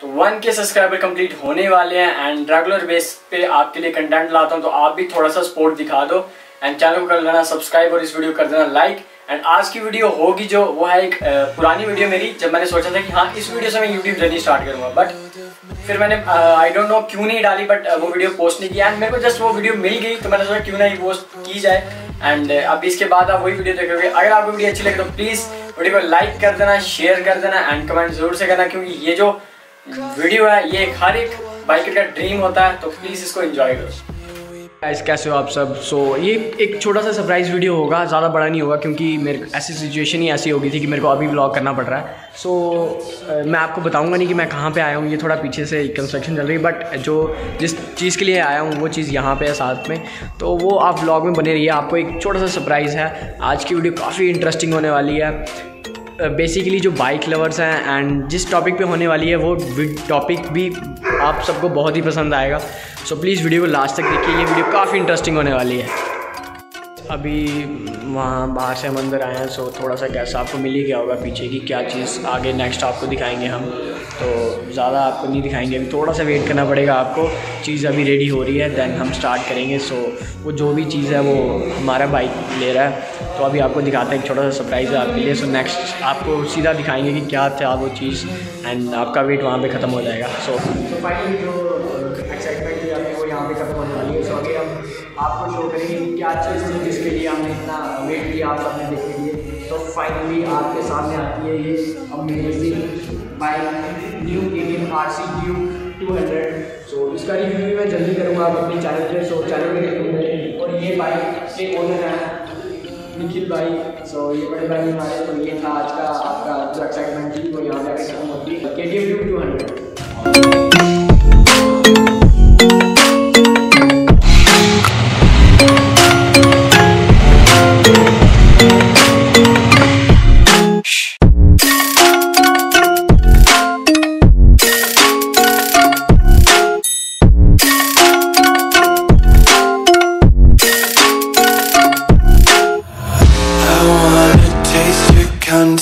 तो 1K subscriber complete होने वाले हैं एंड रेगुलर बेस पे आपके लिए कंटेंट लाता हूं, तो आप भी थोड़ा सा सपोर्ट दिखा दो एंड चैनल को कर लेना सब्सक्राइब और इस वीडियो कर देना लाइक। एंड आज की वीडियो होगी जो वो है एक पुरानी वीडियो मेरी, जब मैंने सोचा था कि हाँ इस वीडियो से मैं यूट्यूब जर्नी स्टार्ट करूँगा, बट फिर मैंने आई डोंट नो क्यों नहीं डाली, बट वो वीडियो पोस्ट नहीं किया एंड मेरे को जस्ट वो वीडियो मिल गई तो मैंने सोचा क्यों नहीं पोस्ट की जाए। एंड अब इसके बाद आप वही वीडियो देखोगे। अगर आपको वीडियो अच्छी लगे तो प्लीज़ वीडियो को लाइक कर देना, शेयर कर देना एंड कमेंट जरूर से करना, क्योंकि ये जो वीडियो है ये हर एक बाइकर का ड्रीम होता है, तो प्लीज़ इसको एंजॉय करो। गाइस कैसे हो आप सब। सो ये एक छोटा सा सरप्राइज़ वीडियो होगा, ज़्यादा बड़ा नहीं होगा, क्योंकि मेरे ऐसी सिचुएशन ही ऐसी हो गई थी कि मेरे को अभी व्लॉग करना पड़ रहा है। सो मैं आपको बताऊंगा नहीं कि मैं कहाँ पे आया हूँ, ये थोड़ा पीछे से कंस्ट्रक्शन चल रही है, बट जो जिस चीज़ के लिए आया हूँ वो चीज़ यहाँ पे है साथ में, तो वो आप व्लॉग में बने रहिए। आपको एक छोटा सा सरप्राइज़ है, आज की वीडियो काफ़ी इंटरेस्टिंग होने वाली है। बेसिकली जो बाइक लवर्स हैं एंड जिस टॉपिक पे होने वाली है वो टॉपिक भी आप सबको बहुत ही पसंद आएगा। सो प्लीज़ वीडियो को लास्ट तक देखिए, ये वीडियो काफ़ी इंटरेस्टिंग होने वाली है। अभी वहाँ बाहर से हम अंदर आए हैं, सो थोड़ा सा कैसा आपको मिल ही गया होगा पीछे की क्या चीज़ आगे नेक्स्ट आपको दिखाएंगे हम, तो ज़्यादा आपको नहीं दिखाएंगे, अभी थोड़ा सा वेट करना पड़ेगा आपको। चीज़ अभी रेडी हो रही है, दैन हम स्टार्ट करेंगे। सो वो जो भी चीज़ है वो हमारा बाइक ले रहा है, तो अभी आपको दिखाते हैं, एक छोटा सा सरप्राइज़ है आपके लिए। सो नेक्स्ट आपको सीधा दिखाएंगे कि क्या था वो चीज़ एंड आपका वेट वहाँ पे ख़त्म हो जाएगा। सो फाइनली जो एक्साइटमेंट थी हमें वो यहाँ पे ख़त्म होने वाली है। सो अभी हम आपको शो करेंगे क्या चीज़ थी जिसके लिए हमने इतना वेट किया आप सबने देखने के लिए। तो फाइनली आपके सामने आती है ये amazing bike new KTM RC 200। So इसका रिव्यू भी मैं जल्दी करूँगा आप अपने चैनल पे, सो चैनल पे देखूँगा। और ये बाइक के ओनर है निखिल भाई। सो ये बड़े भाई हमारे। तो ये था आज का आपका जो एक्साइटमेंट थी वो यहाँ पे खत्म होती है KTM 200.